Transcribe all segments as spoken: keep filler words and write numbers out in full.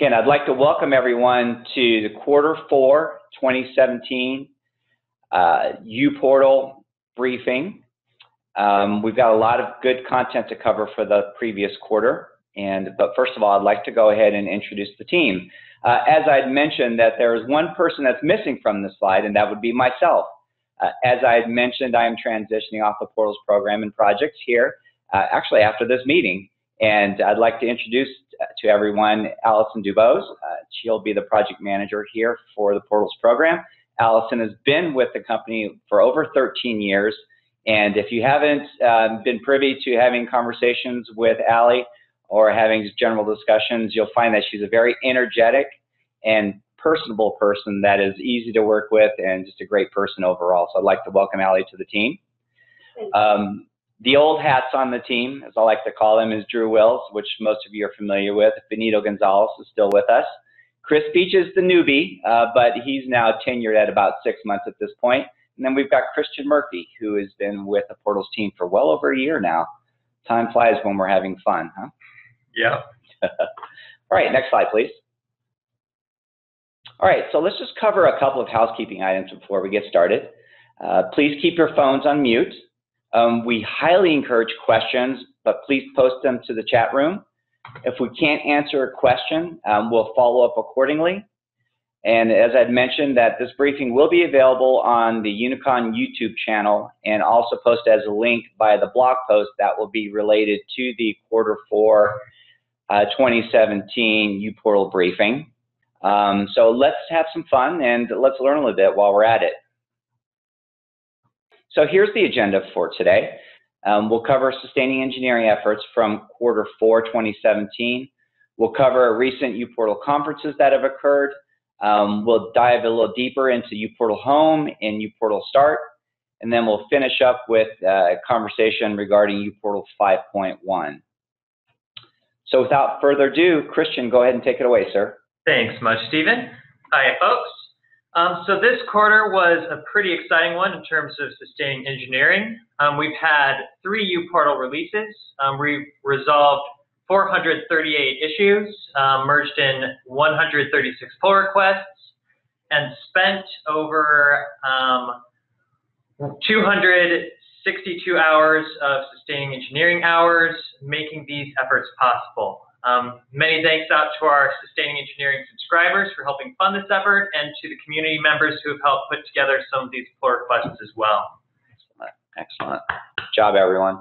Again, I'd like to welcome everyone to the quarter four twenty seventeen uh, uPortal briefing. Um, we've got a lot of good content to cover for the previous quarter. And, but first of all, I'd like to go ahead and introduce the team. Uh, as I'd mentioned, that there is one person that's missing from this slide, and that would be myself. Uh, as I had mentioned, I am transitioning off the Portals program and projects here, uh, actually after this meeting. And I'd like to introduce to everyone Allison Dubose. Uh, she'll be the project manager here for the Portals program. Allison has been with the company for over thirteen years. And if you haven't uh, been privy to having conversations with Allie or having general discussions, you'll find that she's a very energetic and personable person that is easy to work with and just a great person overall. So I'd like to welcome Allie to the team. Um, the old hats on the team, as I like to call him, is Drew Wills, which most of you are familiar with. Benito Gonzalez is still with us. Chris Beach is the newbie, uh, but he's now tenured at about six months at this point. And then we've got Christian Murphy, who has been with the Portals team for well over a year now. Time flies when we're having fun, huh? Yeah. All right, next slide, please. All right, so let's just cover a couple of housekeeping items before we get started. Uh, please keep your phones on mute. Um, we highly encourage questions, but please post them to the chat room. If we can't answer a question, um, we'll follow up accordingly. And as I'd mentioned, that this briefing will be available on the Unicon YouTube channel and also posted as a link by the blog post that will be related to the quarter four uh, twenty seventeen uPortal briefing. Um, so let's have some fun and let's learn a little bit while we're at it. So here's the agenda for today. Um, we'll cover sustaining engineering efforts from quarter four twenty seventeen. We'll cover recent uPortal conferences that have occurred. Um, we'll dive a little deeper into uPortal Home and uPortal Start, and then we'll finish up with a conversation regarding uPortal five point one. So without further ado, Christian, go ahead and take it away, sir. Thanks much, Stephen. Hi, folks. Um, so this quarter was a pretty exciting one in terms of sustaining engineering. Um, we've had three uPortal releases. Um, we've resolved four hundred thirty-eight issues, um, merged in one hundred thirty-six pull requests, and spent over um, two hundred sixty-two hours of sustaining engineering hours making these efforts possible. Um, many thanks out to our sustaining engineering subscribers for helping fund this effort, and to the community members who have helped put together some of these pull requests as well. Excellent, excellent. Good job, everyone.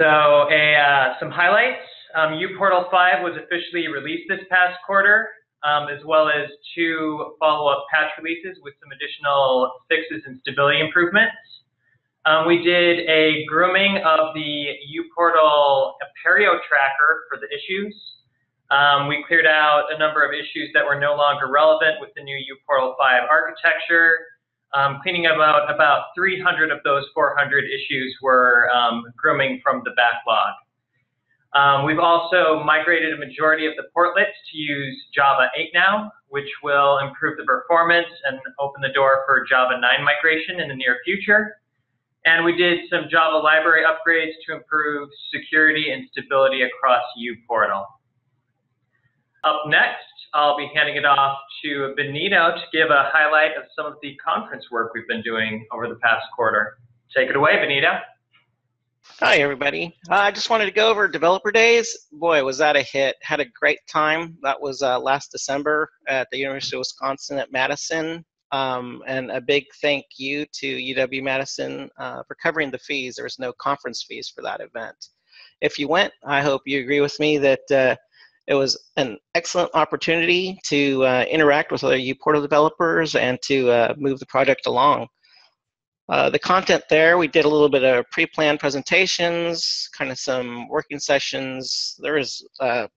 So, a, uh, some highlights. Um, uPortal five was officially released this past quarter, um, as well as two follow-up patch releases with some additional fixes and stability improvements. Um, we did a grooming of the uPortal Apereo Tracker for the issues. Um, we cleared out a number of issues that were no longer relevant with the new uPortal five architecture, um, cleaning about, about three hundred of those four hundred issues were um, grooming from the backlog. Um, we've also migrated a majority of the portlets to use Java eight now, which will improve the performance and open the door for Java nine migration in the near future. And we did some Java library upgrades to improve security and stability across uPortal. Up next, I'll be handing it off to Benito to give a highlight of some of the conference work we've been doing over the past quarter. Take it away, Benito. Hi, everybody. Uh, I just wanted to go over Developer Days. Boy, was that a hit. Had a great time. That was uh, last December at the University of Wisconsin at Madison. Um, and a big thank you to U W Madison uh, for covering the fees. There was no conference fees for that event. If you went, I hope you agree with me that uh, it was an excellent opportunity to uh, interact with other uPortal developers and to uh, move the project along. Uh, the content there, we did a little bit of pre-planned presentations, kind of some working sessions. There was uh,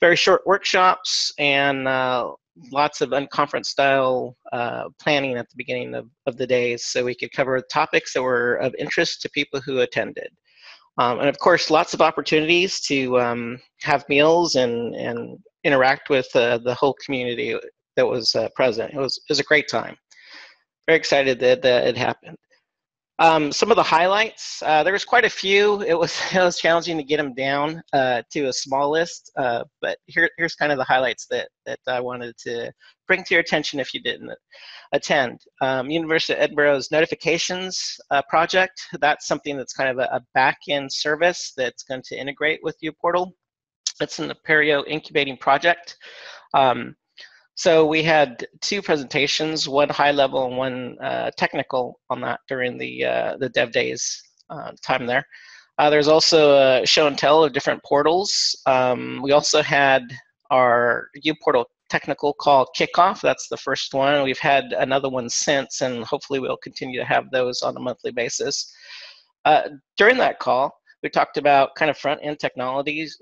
very short workshops and uh, lots of unconference style uh, planning at the beginning of, of the days, so we could cover topics that were of interest to people who attended. Um, and of course, lots of opportunities to um, have meals and, and interact with uh, the whole community that was uh, present. It was, it was a great time. Very excited that, that it happened. Um, some of the highlights, uh, there was quite a few. It was, it was challenging to get them down uh, to a small list, uh, but here, here's kind of the highlights that, that I wanted to bring to your attention if you didn't attend. Um, University of Edinburgh's notifications uh, project, that's something that's kind of a, a back-end service that's going to integrate with uPortal. It's an Apereo incubating project. Um, So we had two presentations, one high level and one uh, technical on that during the, uh, the dev days uh, time there. Uh, there's also a show and tell of different portals. Um, we also had our uPortal technical call kickoff. That's the first one. We've had another one since, and hopefully we'll continue to have those on a monthly basis. Uh, during that call, we talked about kind of front end technologies,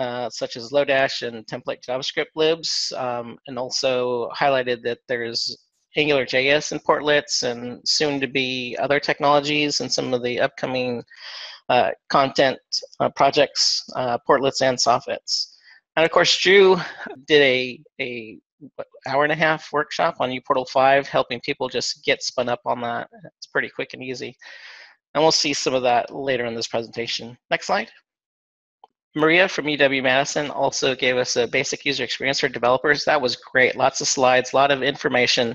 Uh, such as Lodash and template JavaScript libs, um, and also highlighted that there's AngularJS and portlets and soon to be other technologies and some of the upcoming uh, content uh, projects, uh, portlets and SOFITs. And of course, Drew did a, a hour and a half workshop on uPortal five, helping people just get spun up on that. It's pretty quick and easy. And we'll see some of that later in this presentation. Next slide. Maria from U W Madison also gave us a basic user experience for developers. That was great. Lots of slides, a lot of information.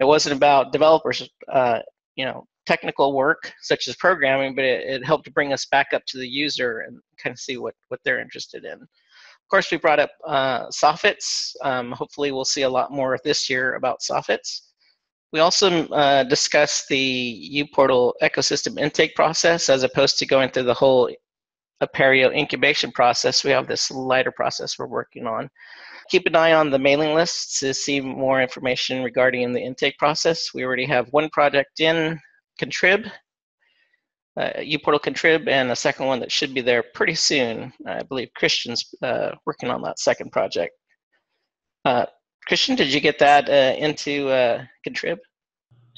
It wasn't about developers, uh, you know, technical work such as programming, but it, it helped bring us back up to the user and kind of see what, what they're interested in. Of course, we brought up uh, SOFITs. Um, hopefully we'll see a lot more this year about SOFITs. We also uh, discussed the uPortal ecosystem intake process as opposed to going through the whole Apereo incubation process. We have this lighter process we're working on. Keep an eye on the mailing lists to see more information regarding the intake process. We already have one project in Contrib, uh, uPortal Contrib, and a second one that should be there pretty soon. I believe Christian's uh, working on that second project. Uh, Christian, did you get that uh, into uh, Contrib?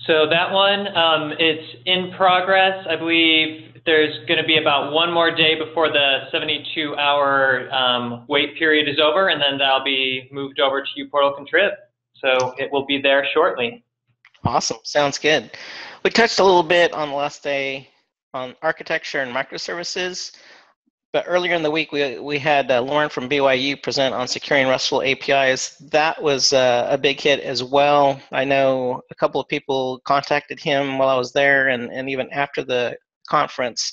So that one, um, it's in progress. I believe there's going to be about one more day before the seventy-two hour um, wait period is over, and then that'll be moved over to uPortal Contrib. So it will be there shortly. Awesome. Sounds good. We touched a little bit on the last day on architecture and microservices. But earlier in the week, we, we had uh, Lauren from B Y U present on securing RESTful A P Is. That was uh, a big hit as well. I know a couple of people contacted him while I was there and, and even after the conference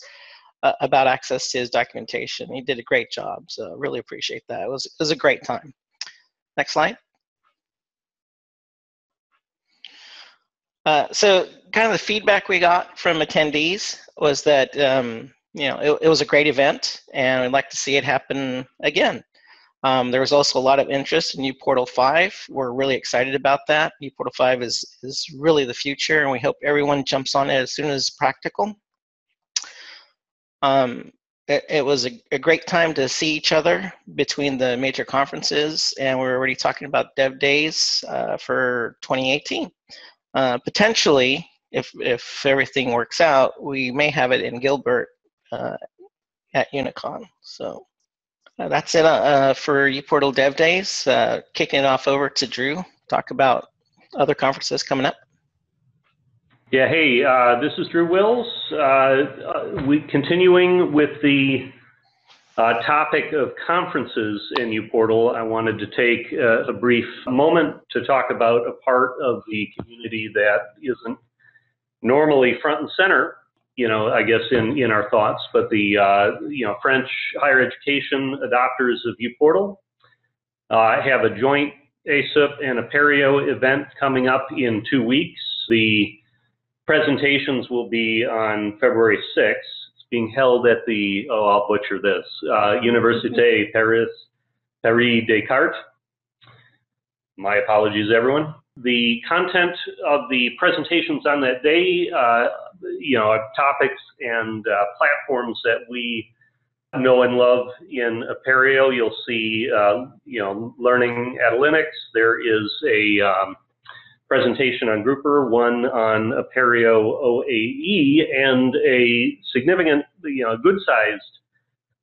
uh, about access to his documentation. He did a great job, so I really appreciate that. It was, it was a great time. Next slide. Uh, so kind of the feedback we got from attendees was that um, you know, it, it was a great event, and we'd like to see it happen again. Um, there was also a lot of interest in uPortal five. We're really excited about that. uPortal five is, is really the future, and we hope everyone jumps on it as soon as practical. Um, it, it was a, a great time to see each other between the major conferences, and we're already talking about Dev Days uh, for twenty eighteen. Uh, potentially, if, if everything works out, we may have it in Gilbert Uh, at Unicon. So uh, that's it uh, uh, for uPortal Dev Days. Uh, kicking it off over to Drew, talk about other conferences coming up. Yeah, hey, uh, this is Drew Wills. Uh, uh, we continuing with the uh, topic of conferences in uPortal. I wanted to take uh, a brief moment to talk about a part of the community that isn't normally front and center, you know, I guess in, in our thoughts, but the, uh, you know, French higher education adopters of uPortal uh, have a joint A S I P and Apereo event coming up in two weeks. The presentations will be on February sixth. It's being held at the, oh, I'll butcher this, uh, Université Paris, Paris Descartes. My apologies, everyone. The content of the presentations on that day, uh, you know, topics and uh, platforms that we know and love in Apereo. You'll see, uh, you know, learning at Linux. There is a um, presentation on Grouper, one on Apereo O A E, and a significant, you know, good-sized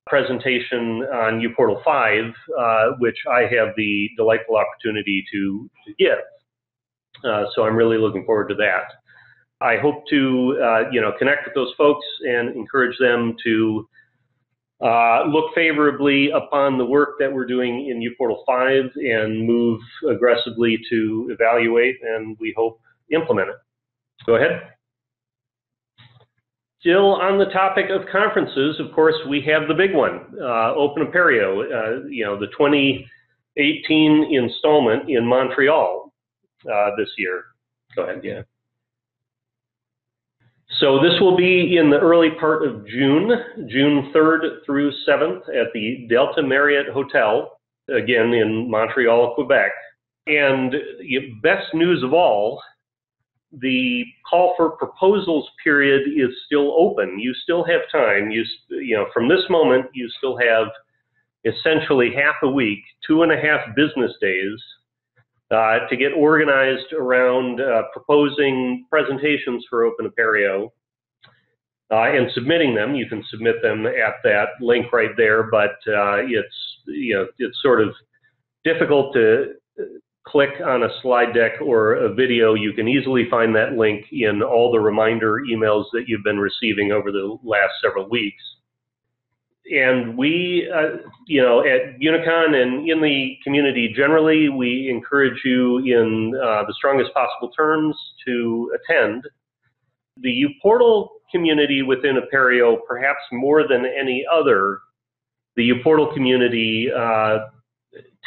presentation on uPortal five, uh, which I have the delightful opportunity to, to give. Uh, so I'm really looking forward to that. I hope to uh, you know, connect with those folks and encourage them to uh, look favorably upon the work that we're doing in uPortal five and move aggressively to evaluate and, we hope, implement it. Go ahead. Still on the topic of conferences, of course, we have the big one, uh, Open Apereo, uh, you know, the twenty eighteen installment in Montreal uh, this year. Go ahead, yeah. So this will be in the early part of June, June third through seventh at the Delta Marriott Hotel, again in Montreal, Quebec. And best news of all, the call for proposals period is still open. You still have time. You, you know, from this moment, you still have essentially half a week, two and a half business days uh, to get organized around uh, proposing presentations for Open Apereo uh, and submitting them. You can submit them at that link right there, but uh, it's, you know, it's sort of difficult to click on a slide deck or a video. You can easily find that link in all the reminder emails that you've been receiving over the last several weeks. And we, uh, you know, at Unicon and in the community generally, we encourage you in uh, the strongest possible terms to attend. The uPortal community within Apereo, perhaps more than any other, the uPortal community uh,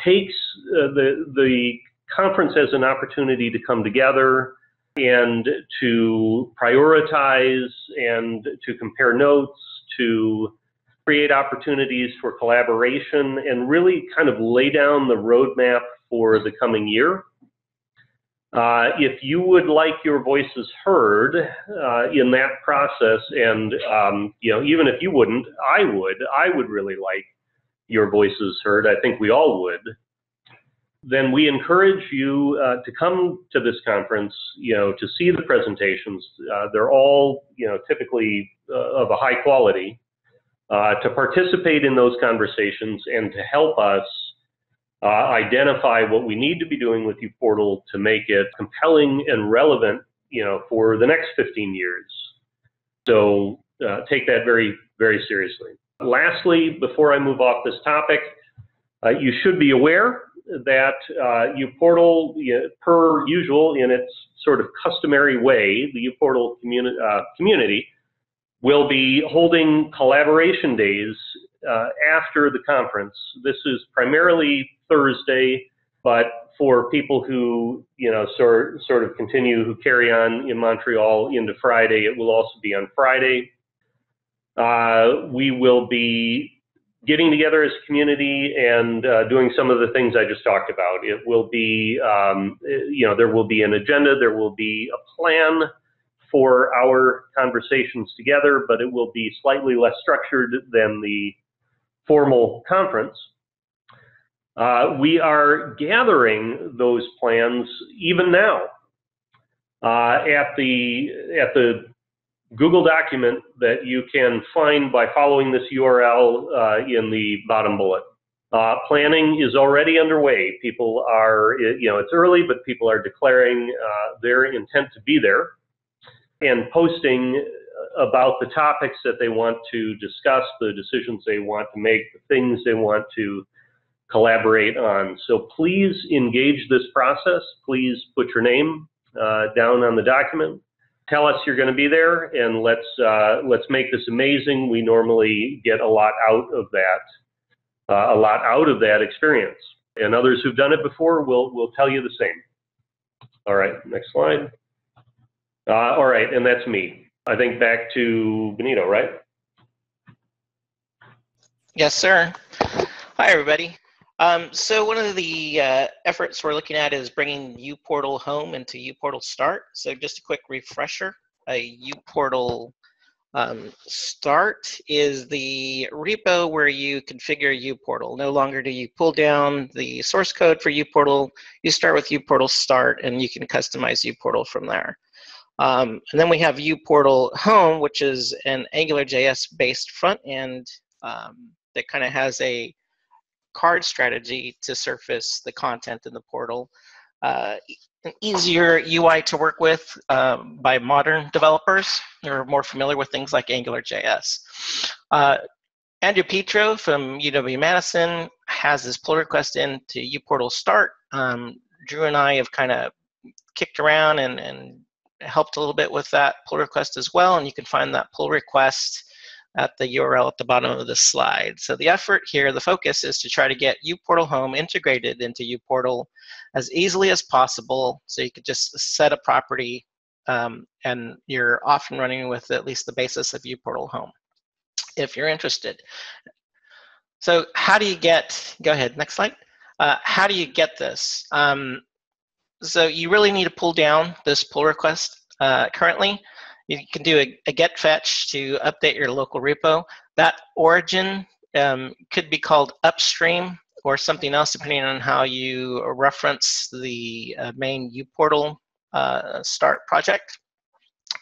takes uh, the, the conference as an opportunity to come together and to prioritize and to compare notes, to create opportunities for collaboration, and really kind of lay down the roadmap for the coming year. Uh, if you would like your voices heard uh, in that process, and um, you know, even if you wouldn't, I would, I would really like your voices heard, I think we all would, then we encourage you uh, to come to this conference, you know, to see the presentations. Uh, they're all, you know, typically uh, of a high quality, uh, to participate in those conversations and to help us uh, identify what we need to be doing with uPortal to make it compelling and relevant, you know, for the next fifteen years. So uh, take that very, very seriously. Lastly, before I move off this topic, uh, you should be aware that uh, uPortal, per usual in its sort of customary way, the uPortal communi uh, community will be holding collaboration days uh, after the conference. This is primarily Thursday, but for people who, you know, sort, sort of continue, who carry on in Montreal into Friday, it will also be on Friday. Uh, we will be getting together as a community and uh, doing some of the things I just talked about. It will be, um, you know, there will be an agenda, there will be a plan for our conversations together, but it will be slightly less structured than the formal conference. Uh, we are gathering those plans even now uh, at the, at the Google document that you can find by following this U R L uh, in the bottom bullet. Uh, planning is already underway. People are, you know, it's early, but people are declaring uh, their intent to be there and posting about the topics that they want to discuss, the decisions they want to make, the things they want to collaborate on. So please engage this process. Please put your name uh, down on the document. Tell us you're going to be there, and let's uh, let's make this amazing. We normally get a lot out of that, uh, a lot out of that experience. And others who've done it before will will tell you the same. All right, next slide. Uh, all right, and that's me. I think back to Benito, right? Yes, sir. Hi, everybody. Um, so one of the uh, efforts we're looking at is bringing uPortal Home into uPortal Start. So just a quick refresher, a uPortal um, Start is the repo where you configure uPortal. No longer do you pull down the source code for uPortal. You start with uPortal Start, and you can customize uPortal from there. Um, and then we have uPortal Home, which is an AngularJS based front end um, that kind of has a card strategy to surface the content in the portal. uh, an easier U I to work with um, by modern developers who are more familiar with things like AngularJS. Uh, Andrew Petro from U W Madison has this pull request in to uPortal Start. Um, Drew and I have kind of kicked around and, and helped a little bit with that pull request as well, and you can find that pull request at the U R L at the bottom of the slide. So the effort here, the focus is to try to get uPortal Home integrated into uPortal as easily as possible, so you could just set a property um, and you're off and running with at least the basis of uPortal Home, if you're interested. So how do you get, go ahead, next slide. Uh, how do you get this? Um, so you really need to pull down this pull request uh, currently. You can do a, a get fetch to update your local repo. That origin um, could be called upstream or something else, depending on how you reference the uh, main uPortal uh, start project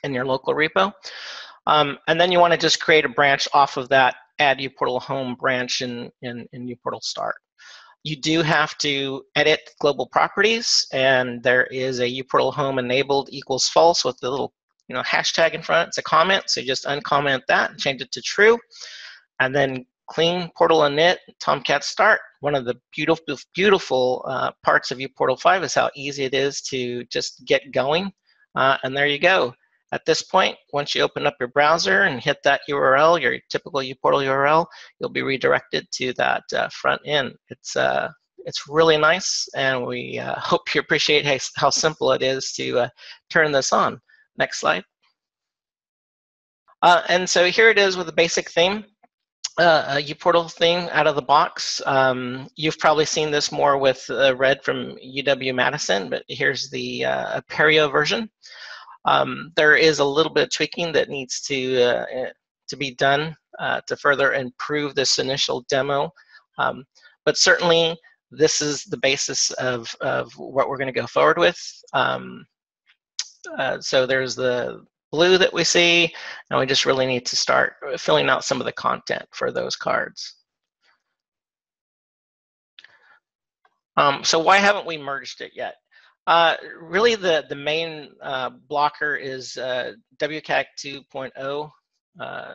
in your local repo. Um, and then you want to just create a branch off of that, add uPortal Home branch in, in, in uPortal Start. You do have to edit global properties, and there is a uPortal Home enabled equals false with the little you know, hashtag in front. It's a comment, so you just uncomment that and change it to true. And then clean portal init, Tomcat start. One of the beautiful, beautiful uh, parts of uPortal five is how easy it is to just get going. Uh, and there you go. At this point, once you open up your browser and hit that U R L, your typical uPortal U R L, you'll be redirected to that uh, front end. It's uh, it's really nice, and we uh, hope you appreciate how, how simple it is to uh, turn this on. Next slide. Uh, and so here it is with a basic theme, uh, a uPortal theme out of the box. Um, you've probably seen this more with uh, Red from U W Madison, but here's the uh, Apereo version. Um, there is a little bit of tweaking that needs to, uh, to be done uh, to further improve this initial demo, um, but certainly this is the basis of, of what we're going to go forward with. Um, Uh, so there's the blue that we see, and we just really need to start filling out some of the content for those cards. Um, so why haven't we merged it yet? Uh, really, the, the main uh, blocker is uh, W C A G two point oh uh,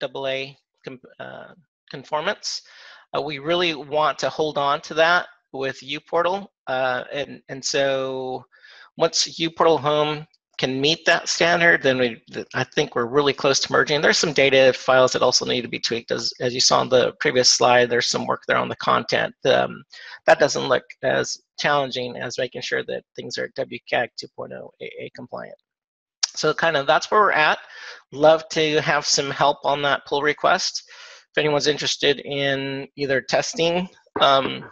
double A com uh, conformance. Uh, we really want to hold on to that with uPortal, uh, and, and so once uPortal Home can meet that standard, then we, I think we're really close to merging. There's some data files that also need to be tweaked. As, as you saw on the previous slide, there's some work there on the content. Um, that doesn't look as challenging as making sure that things are W C A G two point oh A A compliant. So kind of that's where we're at. Love to have some help on that pull request. If anyone's interested in either testing um,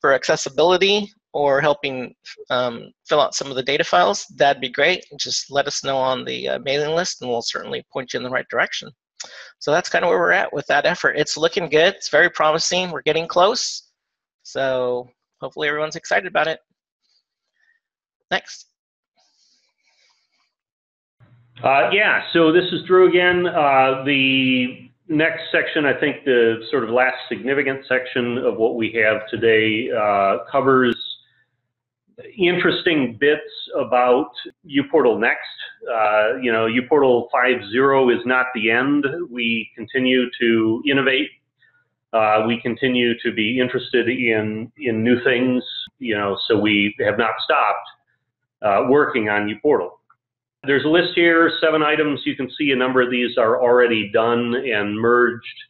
for accessibility or helping um, fill out some of the data files, that'd be great. Just let us know on the uh, mailing list, and we'll certainly point you in the right direction. So that's kind of where we're at with that effort. It's looking good. It's very promising. We're getting close. So hopefully everyone's excited about it. Next. Uh, yeah, so this is Drew again. Uh, the next section, I think the sort of last significant section of what we have today uh, covers interesting bits about uPortal Next. Uh, you know, uPortal five point oh is not the end. We continue to innovate. Uh, we continue to be interested in, in new things, you know, so we have not stopped uh, working on uPortal. There's a list here, seven items. You can see a number of these are already done and merged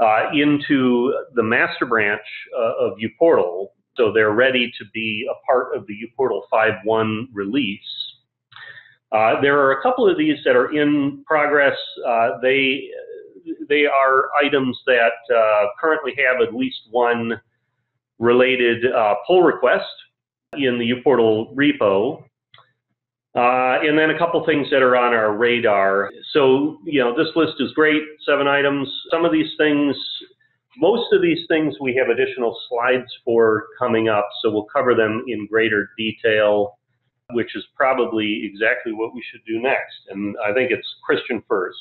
uh, into the master branch uh, of uPortal. So they're ready to be a part of the uPortal five point one release. Uh, there are a couple of these that are in progress. Uh, they, they are items that uh, currently have at least one related uh, pull request in the uPortal repo. Uh, and then a couple things that are on our radar. So, you know, this list is great, seven items. Some of these things, most of these things we have additional slides for coming up, so we'll cover them in greater detail, which is probably exactly what we should do next. And I think it's Christian first.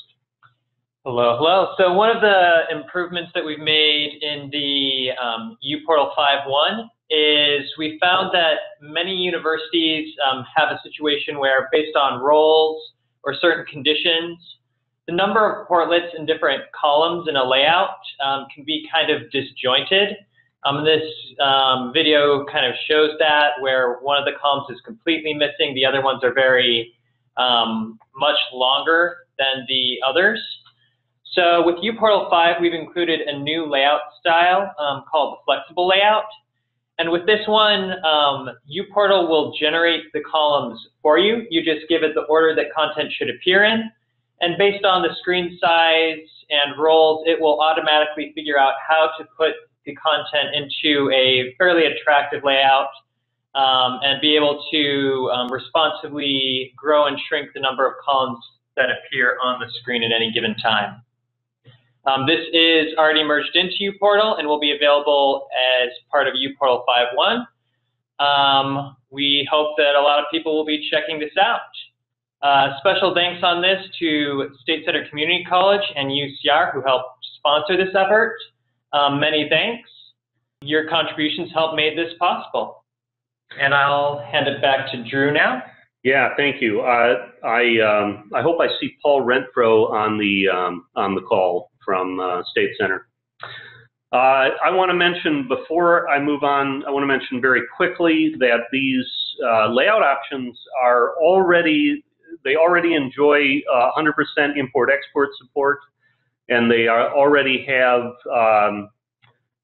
Hello, hello. So one of the improvements that we've made in the um, uPortal five point one is we found that many universities um, have a situation where, based on roles or certain conditions, the number of portlets in different columns in a layout um, can be kind of disjointed. Um, this um, video kind of shows that, where one of the columns is completely missing, the other ones are very um, much longer than the others. So with uPortal five, we've included a new layout style um, called flexible layout. And with this one, um, uPortal will generate the columns for you. You just give it the order that content should appear in. And based on the screen size and roles, it will automatically figure out how to put the content into a fairly attractive layout um, and be able to um, responsibly grow and shrink the number of columns that appear on the screen at any given time. Um, this is already merged into uPortal and will be available as part of uPortal five point one. Um, we hope that a lot of people will be checking this out. Uh, special thanks on this to State Center Community College and U C R, who helped sponsor this effort. Um, many thanks. Your contributions helped make this possible. And I'll hand it back to Drew now. Yeah, thank you. Uh, I um, I hope I see Paul Renfro on the um, on the call from uh, State Center. Uh, I want to mention before I move on. I want to mention very quickly that these uh, layout options are already they already enjoy uh, one hundred percent import-export support, and they are already have um,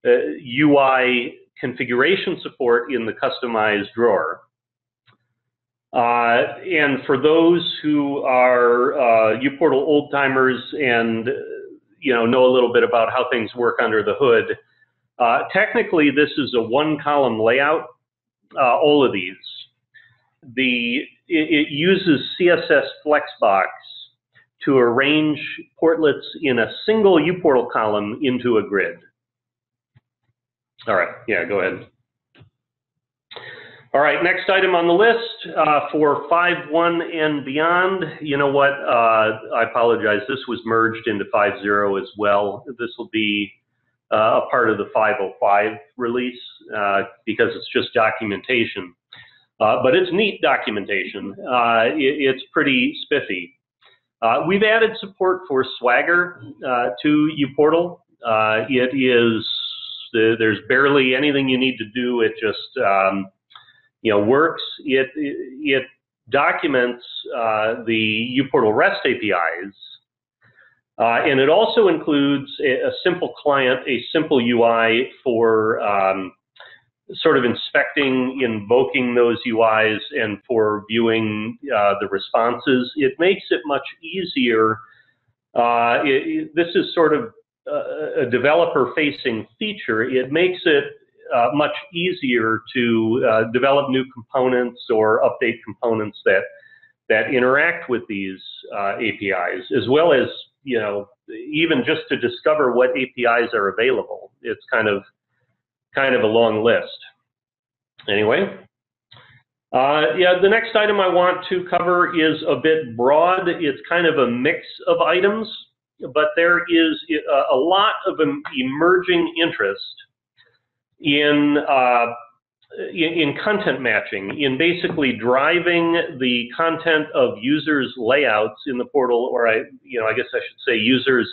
uh, U I configuration support in the customized drawer. Uh, and for those who are uh, uPortal old timers and you know know a little bit about how things work under the hood, uh, technically this is a one-column layout. Uh, all of these, the it, it uses C S S Flexbox to arrange portlets in a single uPortal column into a grid. All right, yeah, go ahead. All right, next item on the list uh, for five point one and beyond. You know what? Uh, I apologize. This was merged into five point zero as well. This will be uh, a part of the five point oh five release uh, because it's just documentation. Uh, but it's neat documentation. Uh, it, it's pretty spiffy. Uh, we've added support for Swagger uh, to uPortal. Uh, it is, there's barely anything you need to do. It just, um, you know, works. It, it, it documents uh, the uPortal REST A P Is, uh, and it also includes a, a simple client, a simple U I for um, sort of inspecting, invoking those U Is, and for viewing uh, the responses. It makes it much easier. Uh, it, it, this is sort of a, a developer-facing feature. It makes it Uh, much easier to uh, develop new components or update components that that interact with these uh, A P Is, as well as, you know, even just to discover what A P Is are available. It's kind of kind of a long list. Anyway, uh, yeah, the next item I want to cover is a bit broad. It's kind of a mix of items, but there is a lot of emerging interest in uh, in content matching, in basically driving the content of users' layouts in the portal, or I, you know, I guess I should say users'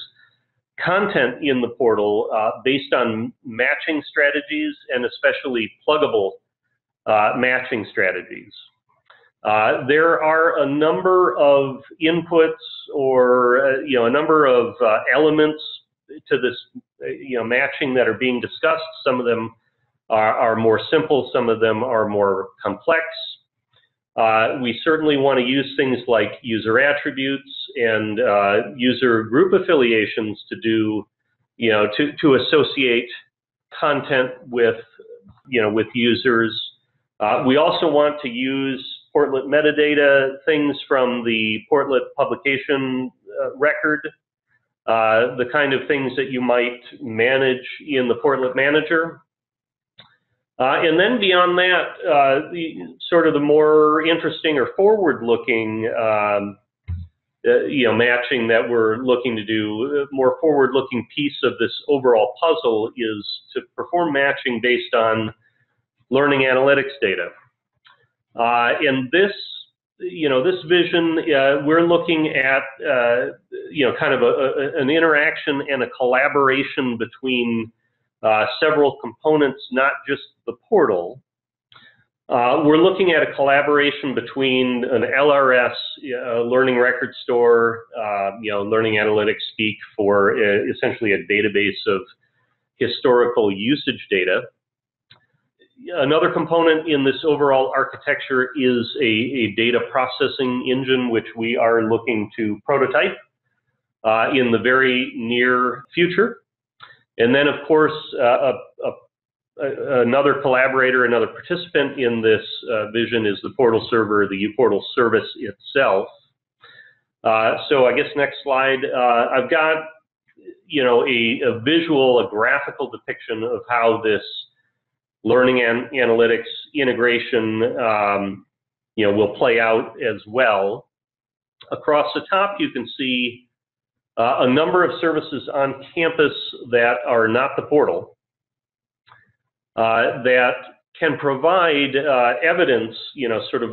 content in the portal uh, based on matching strategies and especially pluggable uh, matching strategies. Uh, there are a number of inputs or uh, you know a number of uh, elements to this you know matching that are being discussed. Some of them are, are more simple, some of them are more complex. Uh, we certainly want to use things like user attributes and uh, user group affiliations to do you know to to associate content with you know with users. Uh, we also want to use portlet metadata, things from the portlet publication uh, record. Uh, the kind of things that you might manage in the Portlet Manager. Uh, and then beyond that, uh, the, sort of the more interesting or forward-looking, um, uh, you know, matching that we're looking to do, a more forward-looking piece of this overall puzzle is to perform matching based on learning analytics data. Uh, and this, you know, this vision, uh, we're looking at, uh, you know, kind of a, a, an interaction and a collaboration between uh, several components, not just the portal. Uh, we're looking at a collaboration between an L R S, uh, learning record store, uh, you know, learning analytics speak for uh, essentially a database of historical usage data. Another component in this overall architecture is a, a data processing engine, which we are looking to prototype uh, in the very near future. And then, of course, uh, a, a another collaborator, another participant in this uh, vision is the portal server, the uPortal service itself. Uh, so I guess next slide, uh, I've got, you know, a, a visual, a graphical depiction of how this learning and analytics integration, um, you know, will play out as well. Across the top, you can see uh, a number of services on campus that are not the portal. Uh, that can provide uh, evidence, you know, sort of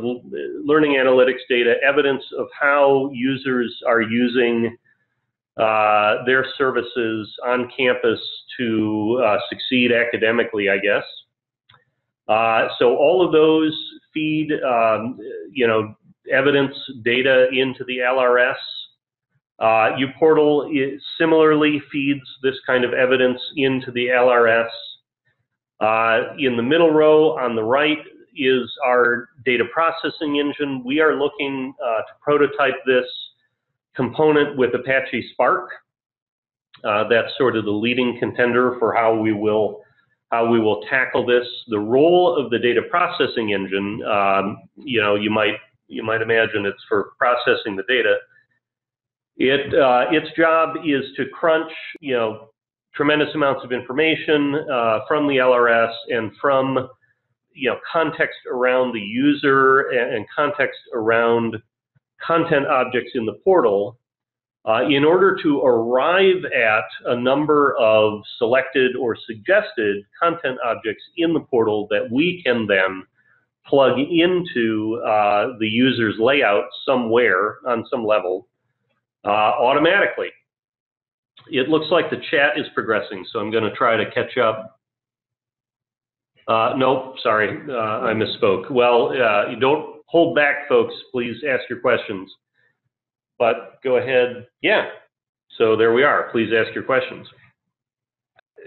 learning analytics data, evidence of how users are using uh, their services on campus to uh, succeed academically, I guess. Uh, so all of those feed, um, you know, evidence data into the L R S. Uh, uPortal similarly feeds this kind of evidence into the L R S. Uh, in the middle row on the right is our data processing engine. We are looking uh, to prototype this component with Apache Spark. Uh, that's sort of the leading contender for how we will how we will tackle this. The role of the data processing engine, um, you know, you might you might imagine it's for processing the data. It uh, its job is to crunch, you know, tremendous amounts of information uh, from the L R S and from, you know, context around the user and, and context around content objects in the portal uh, in order to arrive at a number of selected or suggested content objects in the portal that we can then plug into uh, the user's layout somewhere on some level uh, automatically. It looks like the chat is progressing, so I'm going to try to catch up. Uh, nope, sorry, uh, I misspoke. Well, uh, you don't hold back, folks. Please ask your questions. But go ahead. Yeah, so there we are. Please ask your questions.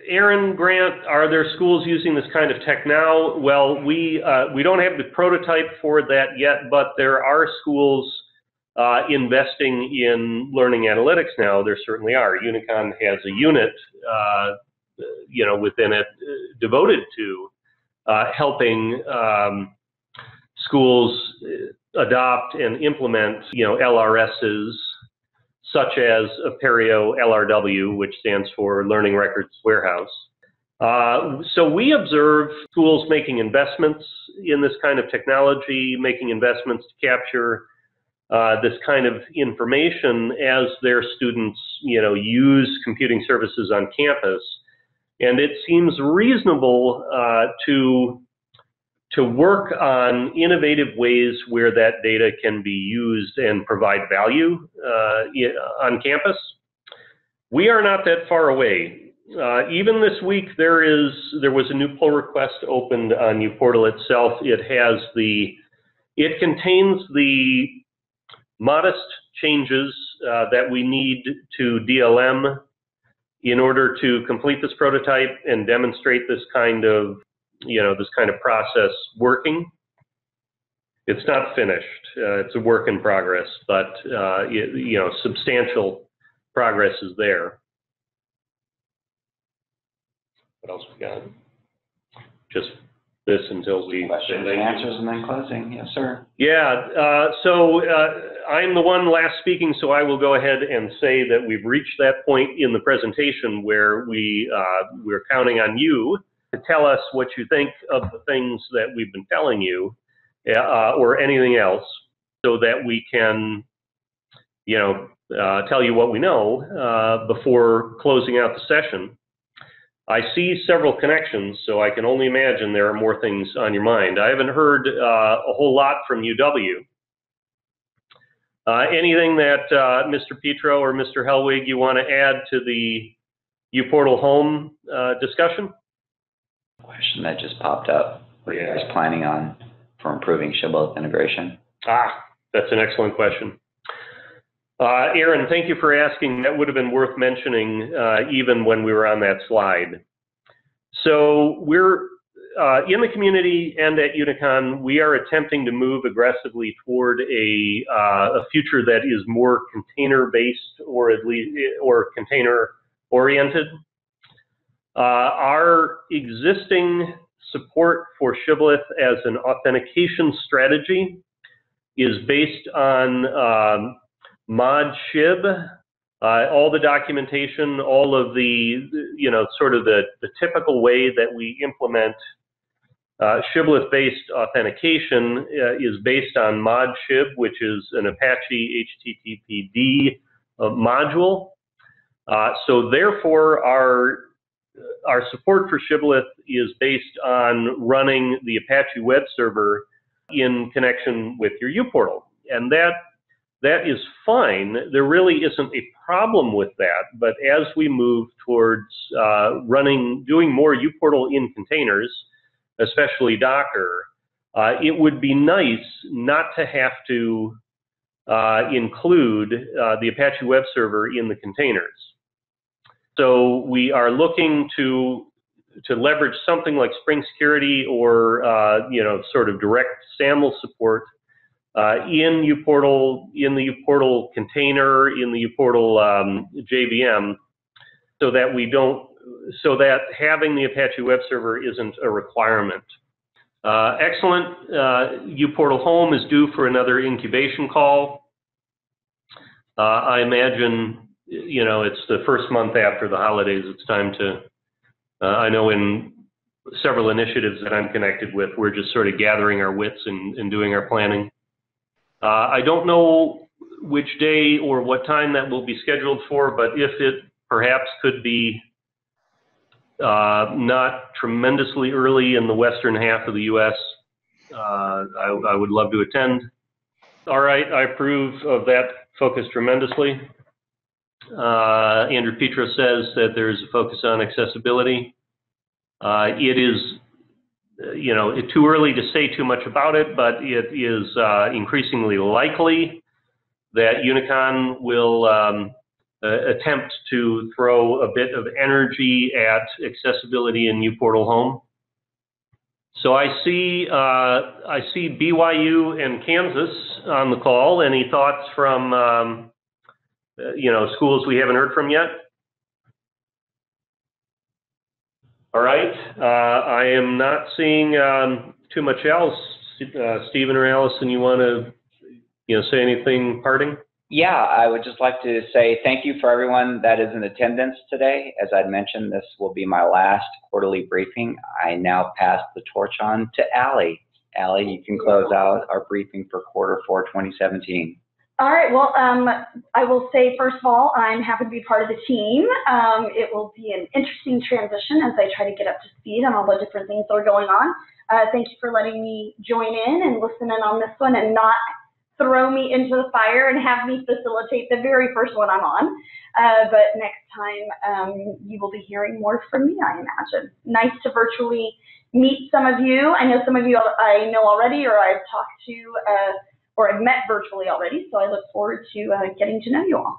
Aaron Grant, are there schools using this kind of tech now? Well, we, uh, we don't have the prototype for that yet, but there are schools Uh, investing in learning analytics now. There certainly are. Unicon has a unit, uh, you know, within it uh, devoted to uh, helping um, schools adopt and implement, you know, L R Ss such as Apereo L R W, which stands for Learning Records Warehouse. Uh, so we observe schools making investments in this kind of technology, making investments to capture Uh, this kind of information as their students, you know, use computing services on campus, and it seems reasonable uh, to to work on innovative ways where that data can be used and provide value uh, on campus. We are not that far away. Uh, even this week, there is there was a new pull request opened on uPortal itself. It has the it contains the modest changes uh, that we need to D L M in order to complete this prototype and demonstrate this kind of, you know, this kind of process working. It's not finished. Uh, it's a work in progress, but, uh, it, you know, substantial progress is there. What else we got? Just this until we questions and answers and then closing. Yes, sir. Yeah. Uh, so uh, I'm the one last speaking, so I will go ahead and say that we've reached that point in the presentation where we uh, we're counting on you to tell us what you think of the things that we've been telling you, uh, or anything else, so that we can, you know, uh, tell you what we know uh, before closing out the session. I see several connections, so I can only imagine there are more things on your mind. I haven't heard uh, a whole lot from U W. Uh, anything that uh, Mister Petro or Mister Hellwig you want to add to the uPortal Home uh, discussion? Question that just popped up. What yeah. are you guys planning on for improving Shibboleth integration? Ah, that's an excellent question. Uh, Aaron, thank you for asking. That would have been worth mentioning uh, even when we were on that slide. So we're uh, in the community and at Unicon, we are attempting to move aggressively toward a, uh, a future that is more container-based or at least or container-oriented. Uh, our existing support for Shibboleth as an authentication strategy is based on um, ModShib, uh, all the documentation, all of the, you know, sort of the, the typical way that we implement uh, Shibboleth-based authentication uh, is based on ModShib, which is an Apache H T T P D uh, module. Uh, so therefore, our Our support for Shibboleth is based on running the Apache web server in connection with your uPortal, and that that is fine. There really isn't a problem with that. But as we move towards uh, running, doing more uPortal in containers, especially Docker, uh, it would be nice not to have to uh, include uh, the Apache web server in the containers. So we are looking to to leverage something like Spring Security or uh, you know sort of direct SAML support uh, in uPortal, in the uPortal container, in the uPortal um, J V M, so that we don't so that having the Apache web server isn't a requirement. Uh, excellent. Uh, uPortal Home is due for another incubation call. Uh, I imagine. You know, it's the first month after the holidays. It's time to, uh, I know in several initiatives that I'm connected with, we're just sort of gathering our wits and, and doing our planning. Uh, I don't know which day or what time that will be scheduled for, but if it perhaps could be uh, not tremendously early in the western half of the U S, uh, I, I would love to attend. All right, I approve of that focus tremendously. Uh, Andrew Petro says that there is a focus on accessibility. Uh, it is, you know, it's too early to say too much about it, but it is uh, increasingly likely that Unicon will um, uh, attempt to throw a bit of energy at accessibility in uPortal Home. So I see, uh, I see B Y U and Kansas on the call. Any thoughts from? Um, you know, schools we haven't heard from yet? All right. Uh, I am not seeing um, too much else. Uh, Stephen or Allison, you want to, you know, say anything parting? Yeah, I would just like to say thank you for everyone that is in attendance today. As I'd mentioned, this will be my last quarterly briefing. I now pass the torch on to Allie. Allie, you can close out our briefing for quarter four, twenty seventeen. All right, well, um, I will say, first of all, I'm happy to be part of the team. Um, it will be an interesting transition as I try to get up to speed on all the different things that are going on. Uh, thank you for letting me join in and listen in on this one and not throw me into the fire and have me facilitate the very first one I'm on. Uh, but next time, um, you will be hearing more from me, I imagine. Nice to virtually meet some of you. I know some of you I know already or I've talked to uh, or I've met virtually already, so I look forward to uh, getting to know you all.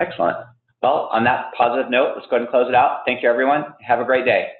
Excellent. Well, on that positive note, let's go ahead and close it out. Thank you, everyone. Have a great day.